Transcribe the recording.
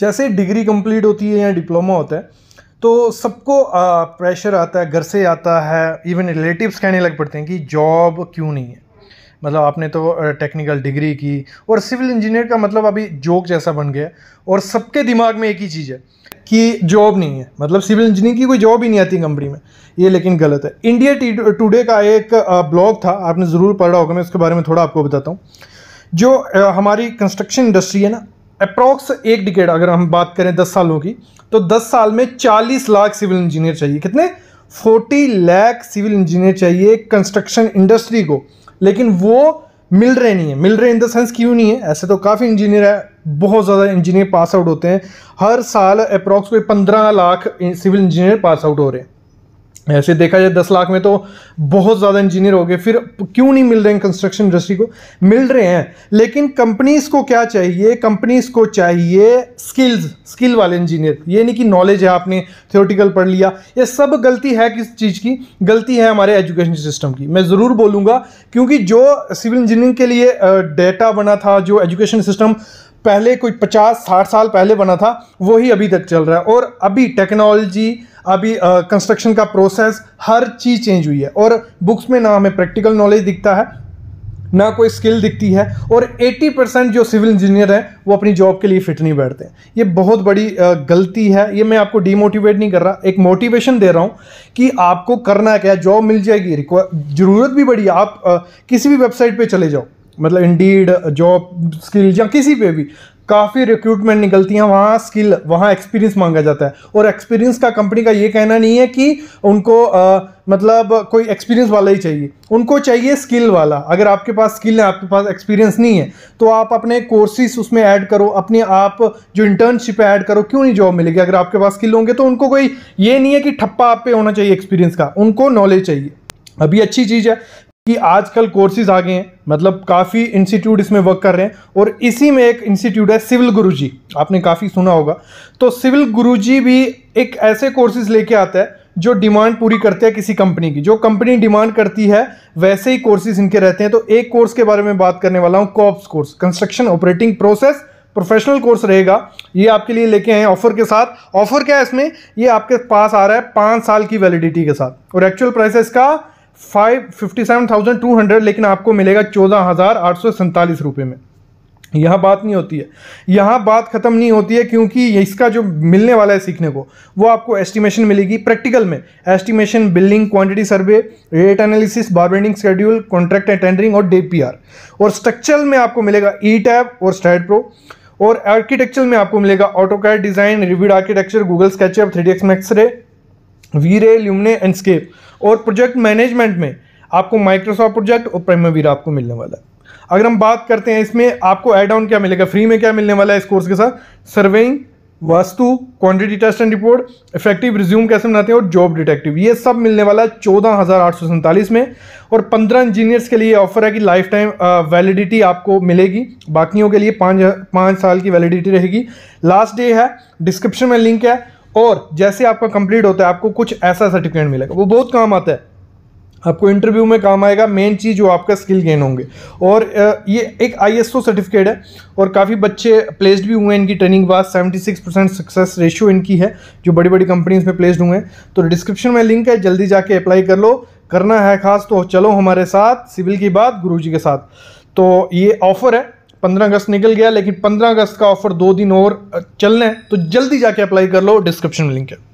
जैसे degree complete होती है या डिप्लोमा होता है तो सबको प्रेशर आता है, घर से आता है, इवन रिलेटिव्स कहने लग पड़ते हैं कि जॉब क्यों नहीं है, मतलब आपने तो टेक्निकल डिग्री की। और सिविल इंजीनियर का मतलब अभी जोक जैसा बन गया और सबके दिमाग में एक ही चीज़ है कि जॉब नहीं है, मतलब सिविल इंजीनियर की कोई जॉब ही नहीं आती कंपनी में। ये लेकिन गलत है। इंडिया टुडे का एक ब्लॉग था, आपने ज़रूर पढ़ा होगा, मैं उसके बारे में थोड़ा आपको बताता हूँ। जो हमारी कंस्ट्रक्शन इंडस्ट्री है ना, अप्रॉक्स एक डिकेड अगर हम बात करें 10 सालों की, तो 10 साल में 40 लाख सिविल इंजीनियर चाहिए। कितने? 40 लाख सिविल इंजीनियर चाहिए कंस्ट्रक्शन इंडस्ट्री को। लेकिन वो मिल रहे नहीं है। मिल रहे इन द सेंस क्यों नहीं है? ऐसे तो काफ़ी इंजीनियर है, बहुत ज़्यादा इंजीनियर पास आउट होते हैं हर साल, अप्रॉक्स कोई 15 lakh civil engineer pass out हो रहे हैं। ऐसे देखा जाए 10 लाख में तो बहुत ज़्यादा इंजीनियर हो गए, फिर क्यों नहीं मिल रहे हैं? कंस्ट्रक्शन इंडस्ट्री को मिल रहे हैं, लेकिन कंपनीज़ को क्या चाहिए? कंपनीज़ को चाहिए स्किल वाले इंजीनियर। ये नहीं कि नॉलेज है, आपने थ्योरेटिकल पढ़ लिया। ये सब गलती है। किस चीज़ की गलती है? हमारे एजुकेशन सिस्टम की, मैं ज़रूर बोलूँगा, क्योंकि जो सिविल इंजीनियरिंग के लिए डेटा बना था, जो एजुकेशन सिस्टम पहले कोई 50-60 साल पहले बना था, वही अभी तक चल रहा है। और अभी टेक्नोलॉजी, अभी कंस्ट्रक्शन का प्रोसेस, हर चीज़ चेंज हुई है। और बुक्स में ना हमें प्रैक्टिकल नॉलेज दिखता है, ना कोई स्किल दिखती है। और 80% जो सिविल इंजीनियर हैं वो अपनी जॉब के लिए फिट नहीं बैठते। ये बहुत बड़ी गलती है। ये मैं आपको डीमोटिवेट नहीं कर रहा, एक मोटिवेशन दे रहा हूँ कि आपको करना क्या। जॉब मिल जाएगी, ज़रूरत भी बड़ी है। आप किसी भी वेबसाइट पर चले जाओ, मतलब इंडीड, जॉब स्किल या किसी पे भी काफ़ी रिक्रूटमेंट निकलती हैं। वहाँ स्किल, वहाँ एक्सपीरियंस मांगा जाता है। और एक्सपीरियंस का कंपनी का ये कहना नहीं है कि उनको मतलब कोई एक्सपीरियंस वाला ही चाहिए, उनको चाहिए स्किल वाला। अगर आपके पास स्किल है, आपके पास एक्सपीरियंस नहीं है, तो आप अपने कोर्सेस उसमें ऐड करो, अपने आप जो इंटर्नशिप ऐड करो। क्यों नहीं जॉब मिलेगी? अगर आपके पास स्किल होंगे तो उनको कोई ये नहीं है कि ठप्पा आप पे होना चाहिए एक्सपीरियंस का, उनको नॉलेज चाहिए। अभी अच्छी चीज़ है कि आजकल कोर्सेज आ गए हैं, मतलब काफ़ी इंस्टीट्यूट इसमें वर्क कर रहे हैं। और इसी में एक इंस्टीट्यूट है सिविल गुरुजी, आपने काफ़ी सुना होगा। तो सिविल गुरुजी भी एक ऐसे कोर्सेज लेके आता है जो डिमांड पूरी करते हैं किसी कंपनी की, जो कंपनी डिमांड करती है वैसे ही कोर्सेज इनके रहते हैं। तो एक कोर्स के बारे में बात करने वाला हूँ, COPS course, construction operating process professional course रहेगा। ये आपके लिए लेके आए ऑफर के साथ। ऑफर क्या है इसमें? ये आपके पास आ रहा है 5 साल की वैलिडिटी के साथ। और एक्चुअल प्राइस है इसका 57,200, लेकिन आपको मिलेगा 14,847 रुपये में। यहाँ बात नहीं होती है, यहाँ बात ख़त्म नहीं होती है, क्योंकि इसका जो मिलने वाला है सीखने को, वो आपको एस्टिमेशन मिलेगी प्रैक्टिकल में। Estimation, building, quantity survey, rate analysis, bargaining schedule, contract and tendering और DPR। और स्ट्रक्चरल में आपको मिलेगा E-Tab और स्टैट प्रो। और आर्किटेक्चर में आपको मिलेगा AutoCAD design, Revit architecture, Google SketchUp, 3D Max ray, V-Ray, Lumine, Enscape। और प्रोजेक्ट मैनेजमेंट में आपको माइक्रोसॉफ्ट प्रोजेक्ट और प्राइमावेरा आपको मिलने वाला है। अगर हम बात करते हैं इसमें आपको ऐड ऑन क्या मिलेगा, फ्री में क्या मिलने वाला है इस कोर्स के साथ, surveying, vastu, quantity test and report, effective resume कैसे बनाते हैं और जॉब डिटेक्टिव, ये सब मिलने वाला है 14,847 में। और 15 इंजीनियर्स के लिए ऑफर है कि लाइफ टाइम वैलिडिटी आपको मिलेगी, बाकियों के लिए 5 साल की वैलिडिटी रहेगी। लास्ट डे है, डिस्क्रिप्शन में लिंक है। और जैसे आपका कंप्लीट होता है आपको कुछ ऐसा सर्टिफिकेट मिलेगा, वो बहुत काम आता है, आपको इंटरव्यू में काम आएगा। मेन चीज़ जो आपका स्किल गेन होंगे। और ये एक ISO सर्टिफिकेट है और काफ़ी बच्चे प्लेस्ड भी हुए हैं इनकी ट्रेनिंग के बाद। 76% सक्सेस रेशियो इनकी है, जो बड़ी बड़ी कंपनीज में प्लेस्ड हुए हैं। तो डिस्क्रिप्शन में लिंक है, जल्दी जाके अप्लाई कर लो। करना है खास तो चलो हमारे साथ, सिविल की बात गुरुजी के साथ। तो ये ऑफ़र है, 15 अगस्त निकल गया, लेकिन 15 अगस्त का ऑफर 2 दिन और चलना है, तो जल्दी जाके अप्लाई कर लो, डिस्क्रिप्शन में लिंक है।